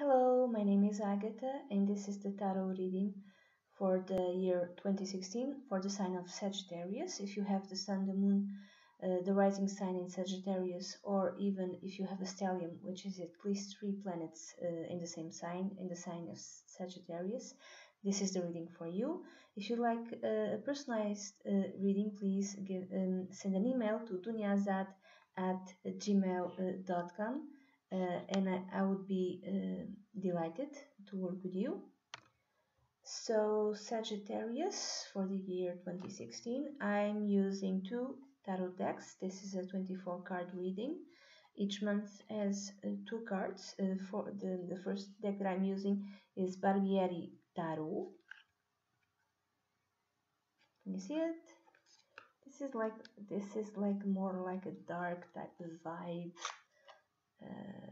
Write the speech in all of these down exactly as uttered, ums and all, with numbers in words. Hello, my name is Agatha and this is the tarot reading for the year twenty sixteen for the sign of Sagittarius. If you have the sun, the moon, uh, the rising sign in Sagittarius, or even if you have a stellium, which is at least three planets uh, in the same sign, in the sign of Sagittarius, this is the reading for you. If you like uh, a personalized uh, reading, please give, um, send an email to dunyazade at gmail dot com. Uh, and I, I would be uh, delighted to work with you. So, Sagittarius for the year twenty sixteen, I'm using two tarot decks. This is a twenty-four card reading. Each month has uh, two cards. Uh, for the, the first deck that I'm using is Barbieri Tarot. Can you see it? This is like this is like more like a dark type of vibe. Uh,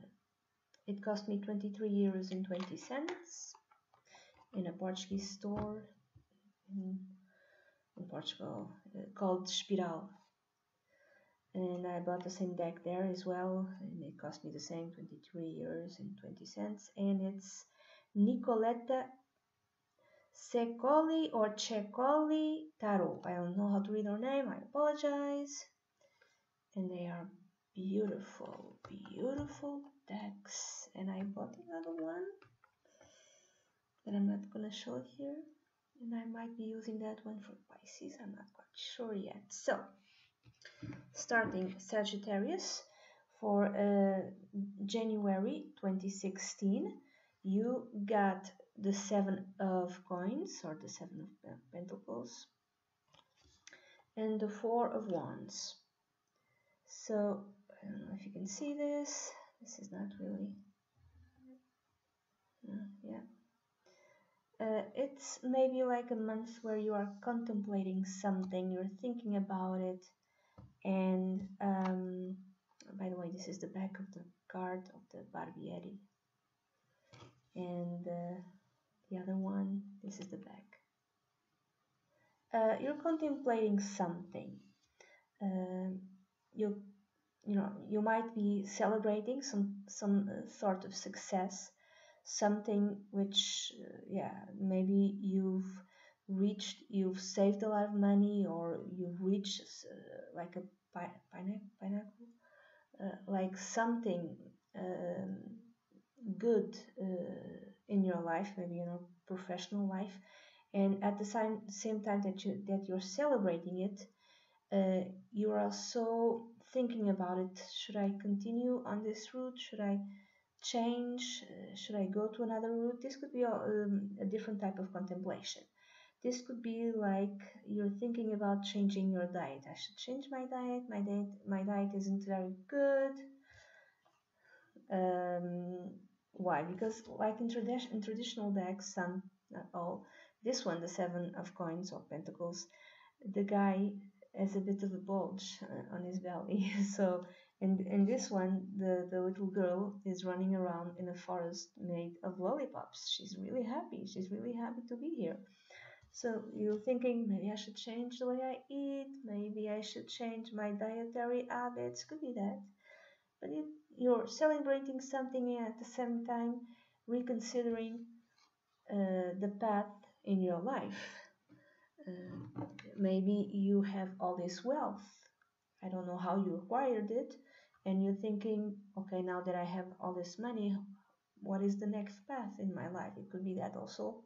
it cost me twenty-three euros and twenty cents in a Portuguese store in, in Portugal uh, called Spiral, and I bought the same deck there as well, and it cost me the same twenty-three euros and twenty cents. And it's Nicoletta Cecoli or Cecoli Tarot. I don't know how to read her name, I apologize. And they are beautiful, beautiful decks, and I bought another one that I'm not gonna show here, and I might be using that one for Pisces, I'm not quite sure yet. So, starting Sagittarius for uh, January twenty sixteen, you got the Seven of Coins, or the Seven of Pentacles, and the Four of Wands. So, I don't know if you can see this, this is not really, uh, yeah, uh, it's maybe like a month where you are contemplating something, you're thinking about it, and, um, by the way, this is the back of the card of the Barbieri, and uh, the other one, this is the back. Uh, you're contemplating something, um, you You know, you might be celebrating some some uh, sort of success, something which, uh, yeah, maybe you've reached, you've saved a lot of money, or you've reached uh, like a pi pineapple, pineapple uh, like something um, good uh, in your life, maybe in your professional life, and at the same same time that you that you're celebrating it, uh, you're also thinking about it. Should I continue on this route? Should I change? Uh, should I go to another route? This could be a, um, a different type of contemplation. This could be like you're thinking about changing your diet. I should change my diet. My diet, my diet isn't very good. Um, why? Because like in, tradi in traditional decks, some, not all, this one, the Seven of Coins or Pentacles, the guy as a bit of a bulge uh, on his belly. So in, in this one, the, the little girl is running around in a forest made of lollipops. She's really happy. She's really happy to be here. So you're thinking, maybe I should change the way I eat. Maybe I should change my dietary habits. Could be that. But it, you're celebrating something and at the same time reconsidering uh, the path in your life. Uh, maybe you have all this wealth, I don't know how you acquired it, and you're thinking, okay, now that I have all this money, what is the next path in my life? It could be that also.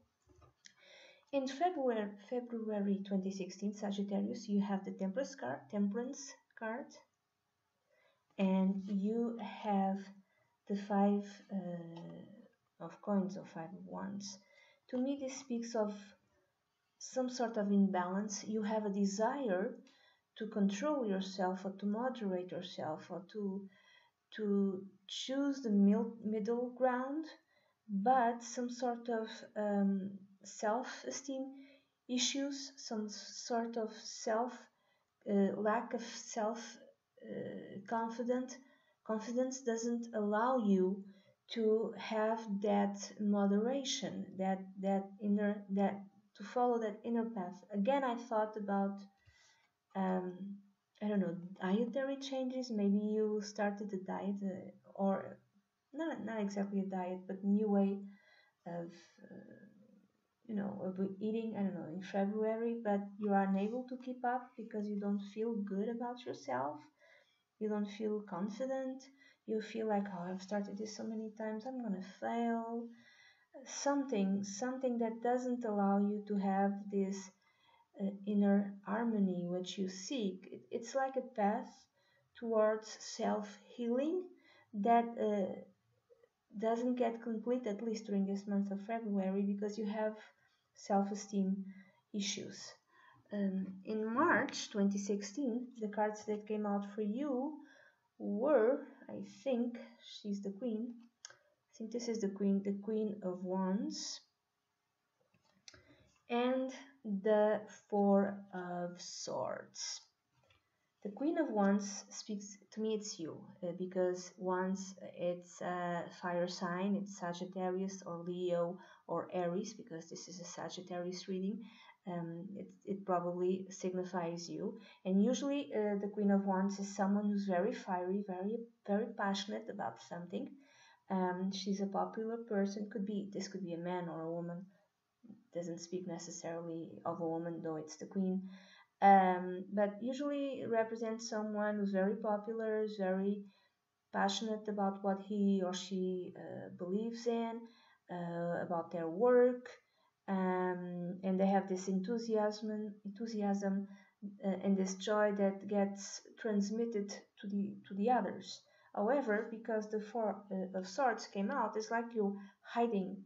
In February, February twenty sixteen, Sagittarius, you have the Temperance card, Temperance card, and you have the Five uh, of Coins or Five of Wands. To me, this speaks of some sort of imbalance. You have a desire to control yourself or to moderate yourself or to to choose the mil middle ground, but some sort of um, self-esteem issues, some sort of self uh, lack of self uh, confident confidence doesn't allow you to have that moderation, that that inner that to follow that inner path. Again, I thought about, um, I don't know, dietary changes. Maybe you started a diet uh, or not not exactly a diet, but new way of uh, you know, of eating, I don't know, in February, but you are unable to keep up because you don't feel good about yourself, you don't feel confident, you feel like, oh, I've started this so many times, I'm gonna fail. Something, something that doesn't allow you to have this uh, inner harmony, which you seek. It, it's like a path towards self-healing that uh, doesn't get complete, at least during this month of February, because you have self-esteem issues. Um, in March twenty sixteen, the cards that came out for you were, I think, she's the Queen. I think this is the Queen, the Queen of Wands, and the Four of Swords. The Queen of Wands speaks, to me it's you, uh, because Wands, it's a fire sign, it's Sagittarius or Leo or Aries, because this is a Sagittarius reading. Um, it, it probably signifies you. And usually uh, the Queen of Wands is someone who's very fiery, very, very passionate about something. Um, she's a popular person. Could be, this could be a man or a woman. Doesn't speak necessarily of a woman, though it's the Queen. Um, but usually represents someone who's very popular, is very passionate about what he or she uh, believes in, uh, about their work, um, and they have this enthusiasm, enthusiasm, uh, and this joy that gets transmitted to the to the others. However, because the Four of Swords came out, it's like you're hiding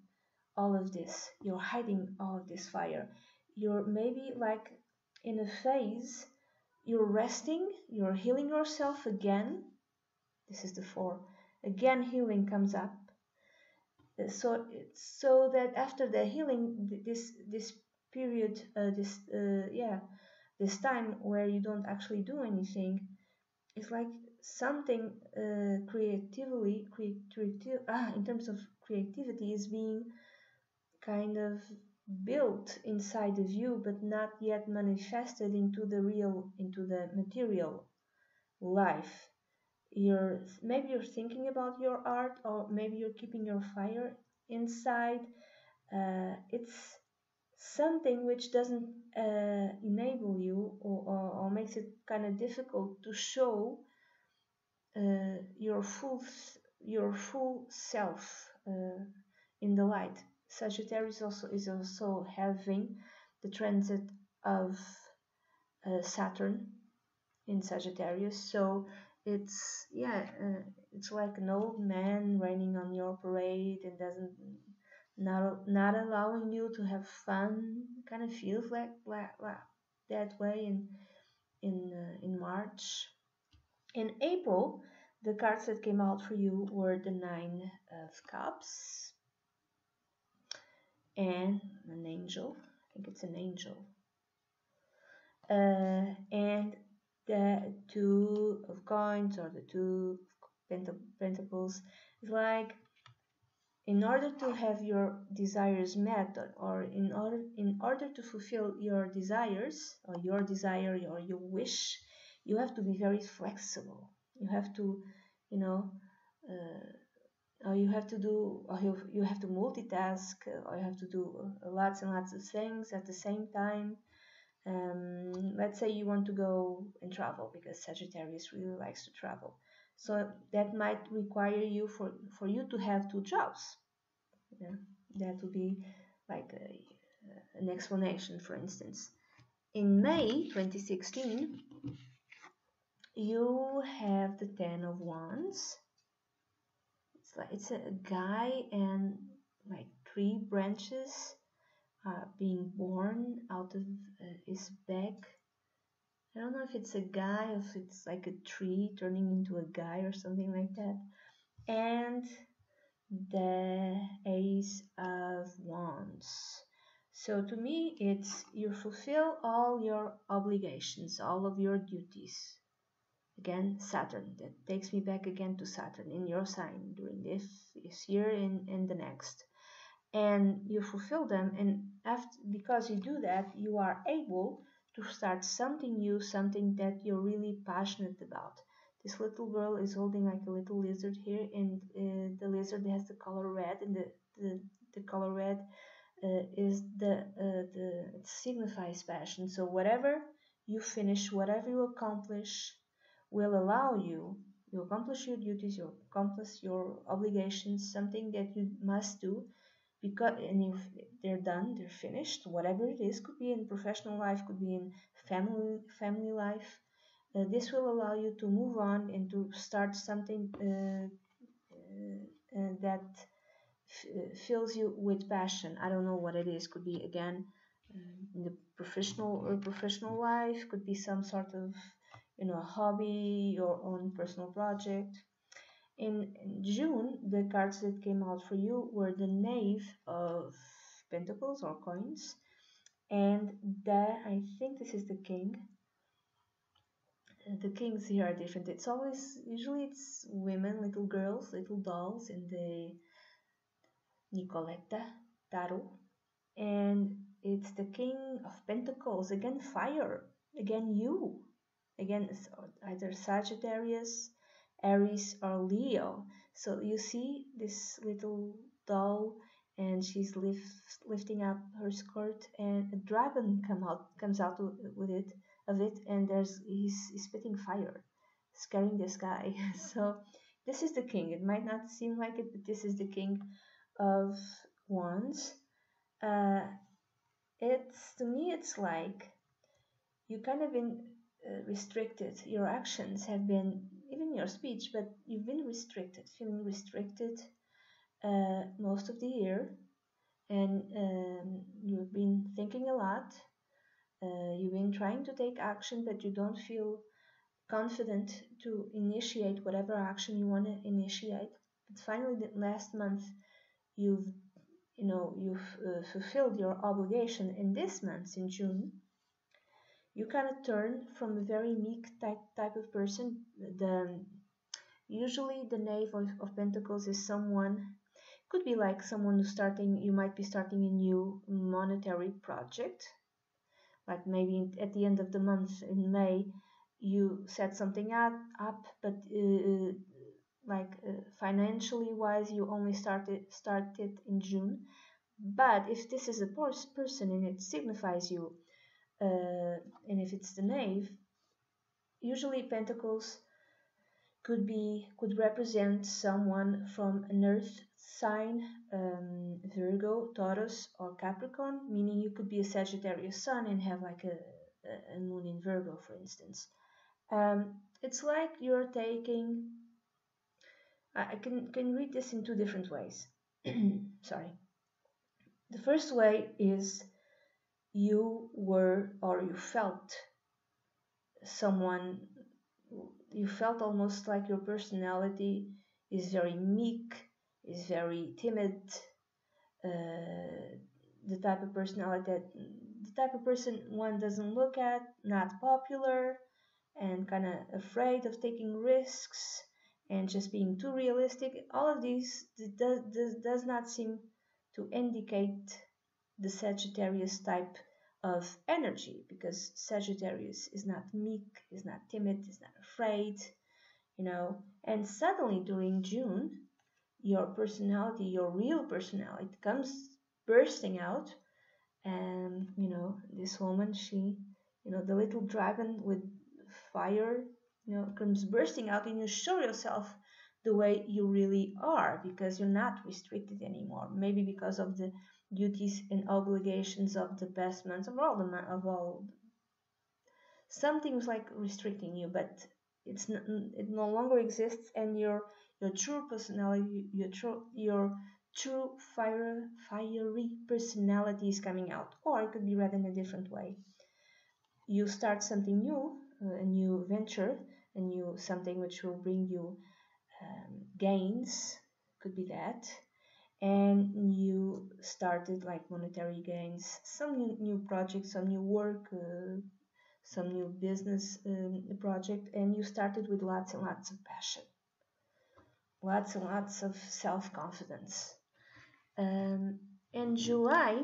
all of this. You're hiding all of this fire. You're maybe like in a phase, you're resting, you're healing yourself again. This is the Four. Again, healing comes up. So, so that after the healing, this this period, uh, this uh, yeah, this time where you don't actually do anything, it's like something uh, creatively, creative, ah, in terms of creativity, is being kind of built inside of you, but not yet manifested into the real, into the material life. You're maybe you're thinking about your art, or maybe you're keeping your fire inside. Uh, it's something which doesn't uh, enable you, or, or, or makes it kind of difficult to show Uh, your full, your full self uh, in the light. Sagittarius also is also having the transit of uh, Saturn in Sagittarius, so it's yeah, uh, it's like an old man raining on your parade and doesn't not not allowing you to have fun. Kind of feels like, like, like that way in in uh, in March. In April, the cards that came out for you were the Nine of Cups and an angel. I think it's an angel. Uh, and the Two of Coins or the Two of Pentacles. It's like, in order to have your desires met, or, or in order in order to fulfill your desires or your desire or your wish, you have to be very flexible. You have to, you know, uh, or you have to do, or you, you have to multitask, or you have to do lots and lots of things at the same time. Um, let's say you want to go and travel, because Sagittarius really likes to travel. So that might require you for, for you to have two jobs. Yeah? That would be like a, an explanation, for instance. In May twenty sixteen, you have the Ten of Wands. It's like it's a guy and like three branches are being born out of uh, his back. I don't know if it's a guy, or if it's like a tree turning into a guy or something like that. And the Ace of Wands. So to me, it's you fulfill all your obligations, all of your duties. Again, Saturn. That takes me back again to Saturn in your sign during this, this year and, and the next. And you fulfill them, and after, because you do that, you are able to start something new, something that you're really passionate about. This little girl is holding like a little lizard here, and uh, the lizard has the color red, and the the, the color red uh, is the uh, the it signifies passion. So whatever you finish, whatever you accomplish, will allow you. You accomplish your duties, you accomplish your obligations, something that you must do, because and if they're done, they're finished. Whatever it is, could be in professional life, could be in family family life. Uh, this will allow you to move on and to start something uh, uh, uh, that f fills you with passion. I don't know what it is. Could be again uh, in the professional or professional life. Could be some sort of, you know, a hobby, your own personal project. In June, the cards that came out for you were the Knave of Pentacles or Coins, and the I think this is the King. The kings here are different. It's always, usually it's women, little girls, little dolls in the Nicoletta Tarot, and it's the King of Pentacles, again fire, again you, again it's either Sagittarius, Aries or Leo. So you see this little doll, and she's lift, lifting up her skirt, and a dragon come out comes out with it. Of it, and there's he's, he's spitting fire, scaring the sky. So this is the King. It might not seem like it, but this is the King of Wands. Uh, it's to me, it's like you kind of been uh, restricted. Your actions have been, even your speech, but you've been restricted, feeling restricted uh, most of the year, and um, you've been thinking a lot. Uh, you've been trying to take action, but you don't feel confident to initiate whatever action you want to initiate. But finally, the last month, you've, you know, you've uh, fulfilled your obligation. In this month, in June, you kind of turn from a very meek type, type of person. The usually the Knave of, of Pentacles is someone, could be like someone who's starting. You might be starting a new monetary project. Like maybe at the end of the month in May, you set something up, up but uh, like uh, financially wise, you only started started in June. But if this is a poor person and it signifies you, uh, and if it's the Knave, usually Pentacles could be could represent someone from an earth sign, um, Virgo, Taurus or Capricorn, meaning you could be a Sagittarius sun and have like a, a moon in Virgo, for instance. Um, it's like you're taking, I, I can, can read this in two different ways. Sorry. The first way is you were, or you felt someone, you felt almost like your personality is very meek, is very timid, uh, the type of personality that the type of person one doesn't look at, not popular, and kind of afraid of taking risks and just being too realistic. All of these does, does, does not seem to indicate the Sagittarius type of energy, because Sagittarius is not meek, is not timid, is not afraid, you know. And suddenly during June, your personality, your real personality, comes bursting out. And you know, this woman, she, you know, the little dragon with fire, you know, comes bursting out, and you show yourself the way you really are, because you're not restricted anymore. Maybe because of the duties and obligations of the past months, of all the of all, something was like restricting you, but it's not, it no longer exists, and you're. Your true personality, your true, your true fire, fiery personality is coming out. Or it could be read in a different way. You start something new, a new venture, a new something which will bring you um, gains. Could be that. And you started like monetary gains, some new, new project, some new work, uh, some new business um, project. And you started with lots and lots of passion. Lots and lots of self-confidence. Um, in July,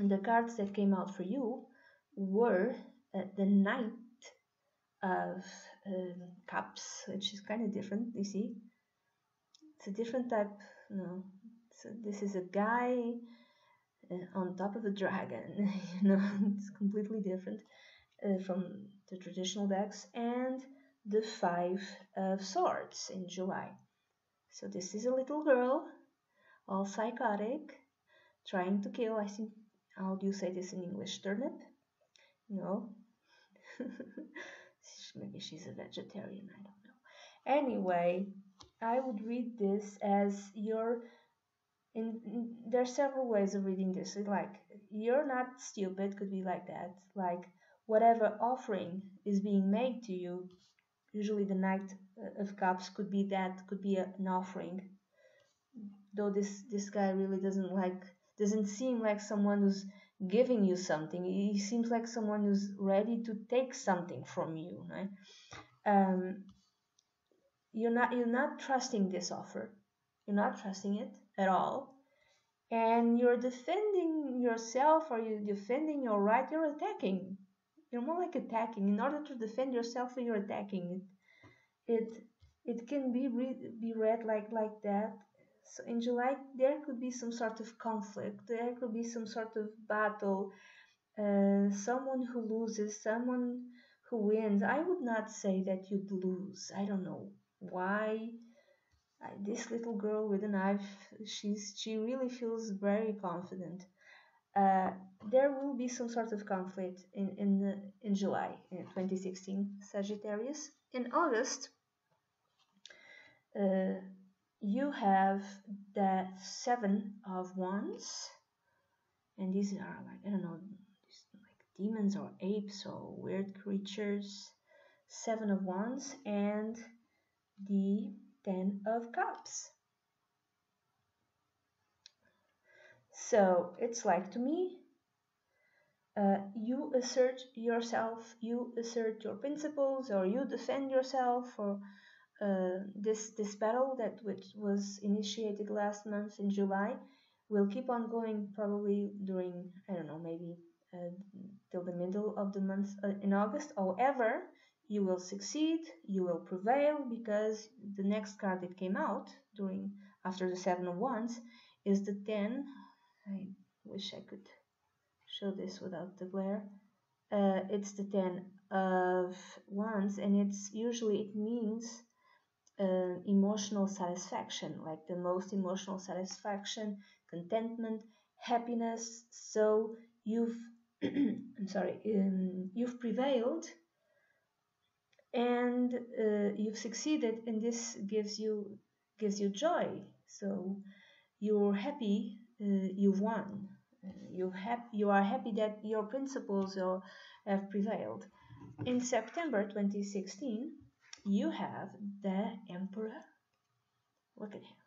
the cards that came out for you were uh, the Knight of um, cups, which is kind of different, you see. It's a different type, no. So this is a guy uh, on top of a dragon, you know, it's completely different uh, from the traditional decks. And the Five of Swords in July. So this is a little girl, all psychotic, trying to kill, I think, how do you say this in English, turnip? No. Maybe she's a vegetarian, I don't know. Anyway, I would read this as you're, in, in, there are several ways of reading this. It's like, you're not stupid, could be like that. Like, whatever offering is being made to you, usually the Knight of Cups could be that, could be a, an offering. Though this, this guy really doesn't like, doesn't seem like someone who's giving you something. He seems like someone who's ready to take something from you, right? Um, you're not, you're not trusting this offer. You're not trusting it at all. And you're defending yourself, or you're defending your right, you're attacking. You're more like attacking. In order to defend yourself, you're attacking. It, it, it can be, re be read like, like that. So in July, there could be some sort of conflict, there could be some sort of battle, uh, someone who loses, someone who wins. I would not say that you'd lose. I don't know why. I, this little girl with a knife, she's she really feels very confident. Uh, there will be some sort of conflict in, in, the, in July in twenty sixteen, Sagittarius. In August, uh, you have the Seven of Wands, and these are like, I don't know, like demons or apes or weird creatures. Seven of Wands and the Ten of Cups. So it's like, to me, uh, you assert yourself, you assert your principles, or you defend yourself, or Uh, this this battle that which was initiated last month in July will keep on going probably during, I don't know, maybe uh, till the middle of the month uh, in August. However, you will succeed, you will prevail, because the next card that came out during after the Seven of Wands is the Ten. I wish I could show this without the glare. Uh, it's the Ten of Wands, and it's usually it means Uh, emotional satisfaction, like the most emotional satisfaction, contentment, happiness. So you've I'm sorry um, you've prevailed, and uh, you've succeeded, and this gives you gives you joy. So you're happy, uh, you've won, uh, you have you are happy that your principles are, have prevailed. In September twenty sixteen, you have the Emperor. Look at him.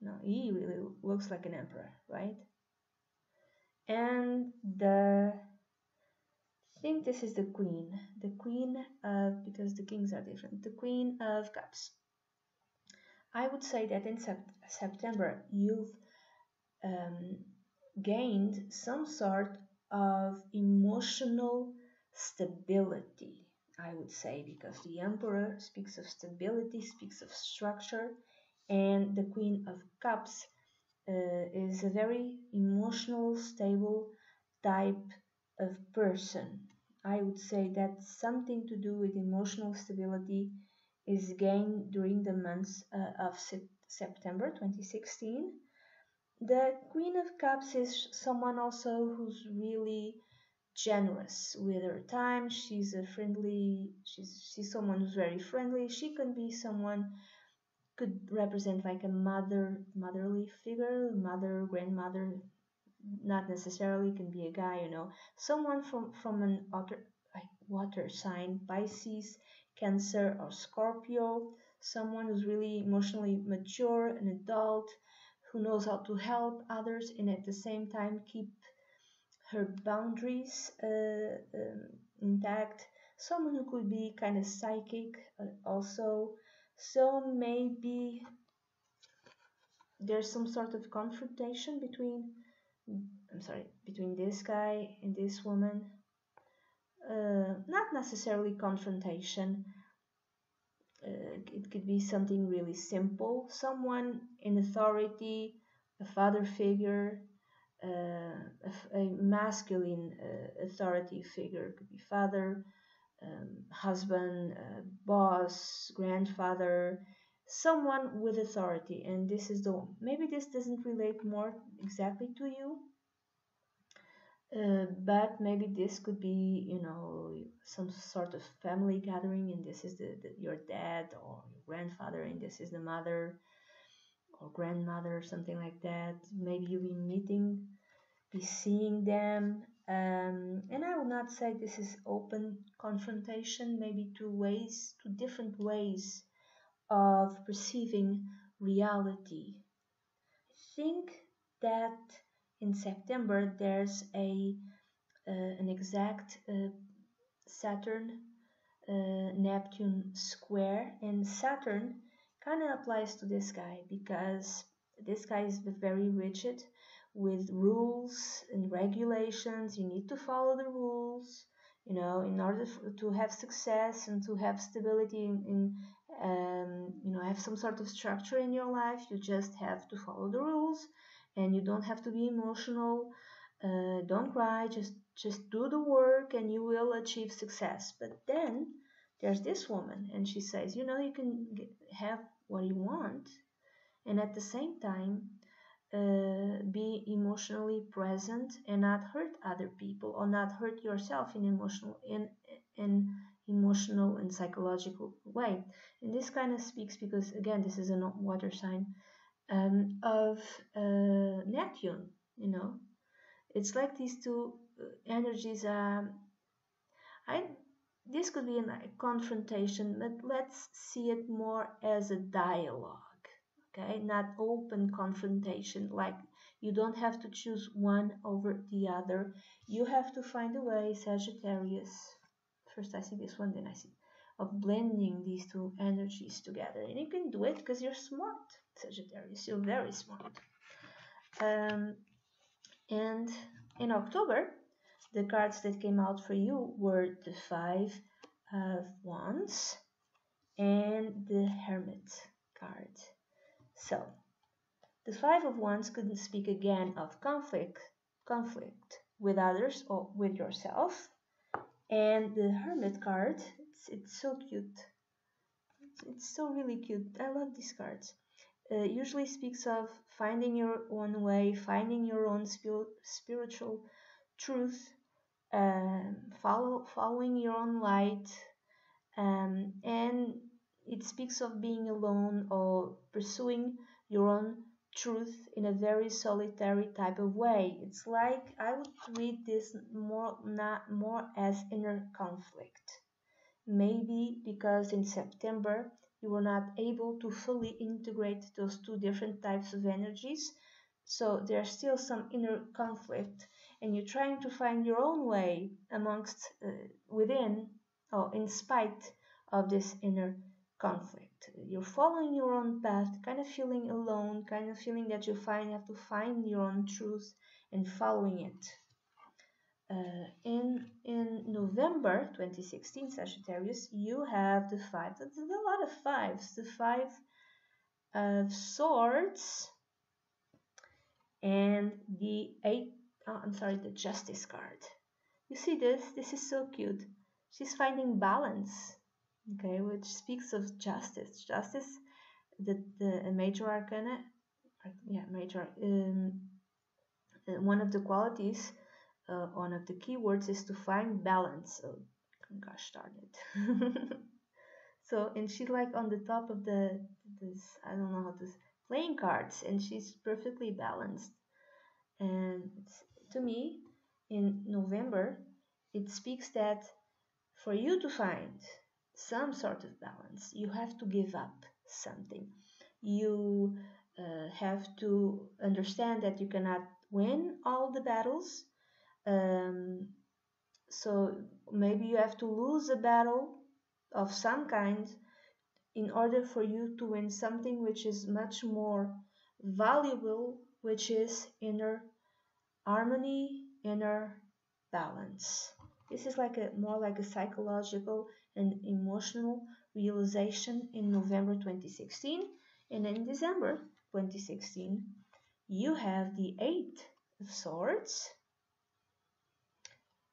No, he really looks like an emperor, right? And the, I think this is the Queen. The Queen of, because the kings are different, the Queen of Cups. I would say that in sept September you've um, gained some sort of emotional stability, I would say, because the Emperor speaks of stability, speaks of structure, and the Queen of Cups uh, is a very emotional, stable type of person. I would say that something to do with emotional stability is gained during the months uh, of September twenty sixteen. The Queen of Cups is someone also who's really generous with her time. She's a friendly, she's she's someone who's very friendly. She can be someone, could represent like a mother, motherly figure, mother, grandmother, not necessarily, can be a guy, you know, someone from from an water, like water sign, Pisces, Cancer, or Scorpio, someone who's really emotionally mature, an adult who knows how to help others and at the same time keep her boundaries uh, um, intact. Someone who could be kind of psychic uh, also. So maybe there's some sort of confrontation between, I'm sorry, between this guy and this woman. Uh, not necessarily confrontation, Uh, it could be something really simple, someone in authority, a father figure, uh, a, a masculine uh, authority figure, could be father, um, husband, uh, boss, grandfather, someone with authority. And this is the one. Maybe this doesn't relate more exactly to you, uh, but maybe this could be, you know, some sort of family gathering, and this is the, the your dad or your grandfather, and this is the mother or grandmother, something like that. Maybe you'll be meeting, be seeing them, um, and I will not say this is open confrontation. Maybe two ways, two different ways of perceiving reality. I think that in September there's a uh, an exact uh, Saturn uh, Neptune square, and Saturn kind of applies to this guy because this guy is very rigid with rules and regulations. You need to follow the rules, you know, in order to have success and to have stability in, in um you know, have some sort of structure in your life. You just have to follow the rules, and you don't have to be emotional. Uh, don't cry, just just do the work and you will achieve success. But then there's this woman, and she says, you know, you can get, have what you want, and at the same time uh, be emotionally present and not hurt other people or not hurt yourself in emotional in in emotional and psychological way. And this kind of speaks because, again, this is a water sign um, of uh, Neptune. You know, it's like these two energies are. I this could be a confrontation, but let's see it more as a dialogue. Okay, not open confrontation. Like, you don't have to choose one over the other. You have to find a way, Sagittarius. First I see this one, then I see of blending these two energies together. And you can do it because you're smart, Sagittarius. You're very smart. Um, and in October, the cards that came out for you were the Five of Wands and the Hermit card. So the Five of Wands couldn't speak again of conflict, conflict with others or with yourself. And the Hermit card, it's, it's so cute. It's, it's so really cute. I love these cards. Uh, usually speaks of finding your own way, finding your own sp spiritual truth, um, follow, following your own light. Um, and it speaks of being alone or pursuing your own truth in a very solitary type of way. It's like, I would read this more not more as inner conflict. Maybe because in September you were not able to fully integrate those two different types of energies, so there's still some inner conflict, and you're trying to find your own way amongst uh, within or in spite of this inner conflict. You're following your own path, kind of feeling alone, kind of feeling that you find have to find your own truth and following it. Uh, in in November twenty sixteen, Sagittarius, you have the five. There's a lot of fives. The Five of Swords and the eight. Oh, I'm sorry, the Justice card. You see this? This is so cute. She's finding balance. Okay, which speaks of justice. Justice, the, the major arcana, yeah, major. Um, one of the qualities, uh, one of the keywords is to find balance. Oh, gosh darn it. So, and she's like on the top of the, this, I don't know how to, playing cards, and she's perfectly balanced. And to me, in November, it speaks that for you to find some sort of balance, you have to give up something. You uh, have to understand that you cannot win all the battles. Um, so maybe you have to lose a battle of some kind in order for you to win something which is much more valuable, which is inner harmony, inner balance. This is like a more like a psychological and emotional realization in November twenty sixteen, and in December twenty sixteen you have the Eight of Swords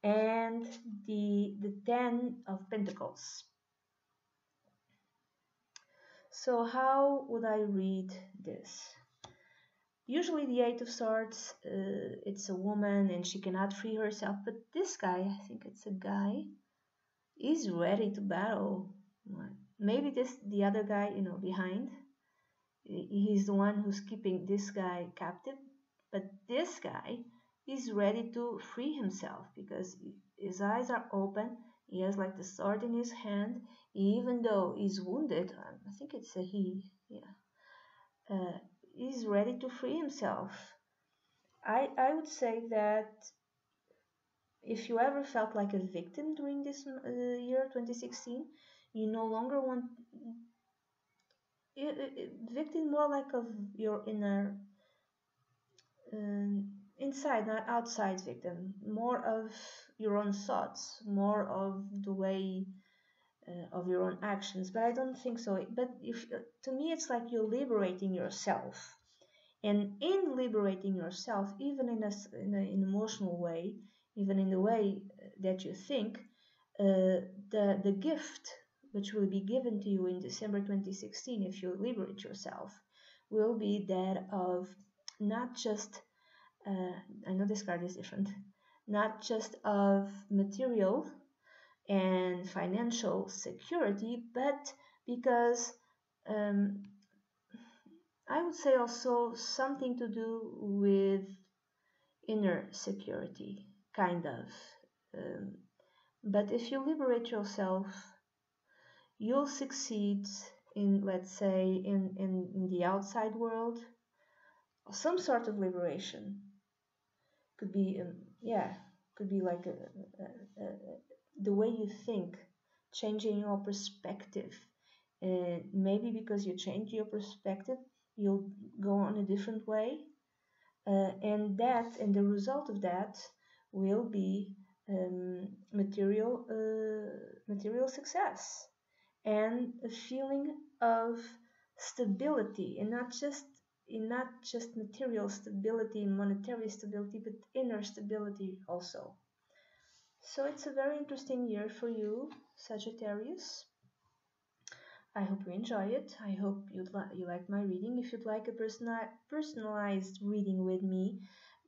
and the the Ten of Pentacles. So how would I read this? Usually the Eight of Swords, uh, it's a woman and she cannot free herself, but this guy, I think it's a guy, is ready to battle. Maybe this the other guy, you know, behind, he's the one who's keeping this guy captive, but this guy is ready to free himself because his eyes are open, he has like the sword in his hand, even though he's wounded, I think it's a he, yeah, uh, he's ready to free himself. I, I would say that if you ever felt like a victim during this uh, year twenty sixteen, you no longer want it, it, victim, more like of your inner uh, inside, not outside victim, more of your own thoughts, more of the way uh, of your own actions. But I don't think so. But if to me it's like you're liberating yourself, and in liberating yourself, even in a in an emotional way, even in the way that you think, uh, the the gift which will be given to you in December twenty sixteen, if you liberate yourself, will be that of not just, uh, I know this card is different, not just of material and financial security, but because um, I would say also something to do with inner security, kind of. Um, but if you liberate yourself, you'll succeed in, let's say, in, in, in the outside world, or some sort of liberation. Could be, um, yeah, could be like a, a, a, the way you think, changing your perspective. Uh, maybe because you change your perspective, you'll go on a different way. Uh, and that, and the result of that will be um, material, uh, material success. And a feeling of stability, and not just in not just material stability, monetary stability, but inner stability also. So it's a very interesting year for you, Sagittarius. I hope you enjoy it. I hope you li- you like my reading. If you'd like a personal personalized reading with me,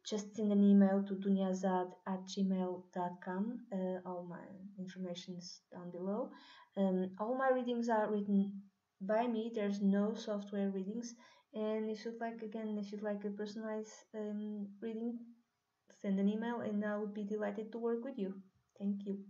just send an email to dunyazade at gmail dot com. Uh, all my information is down below. Um, all my readings are written by me. There's no software readings. And if you'd like, again, if you'd like a personalized um, reading, send an email, and I would be delighted to work with you. Thank you.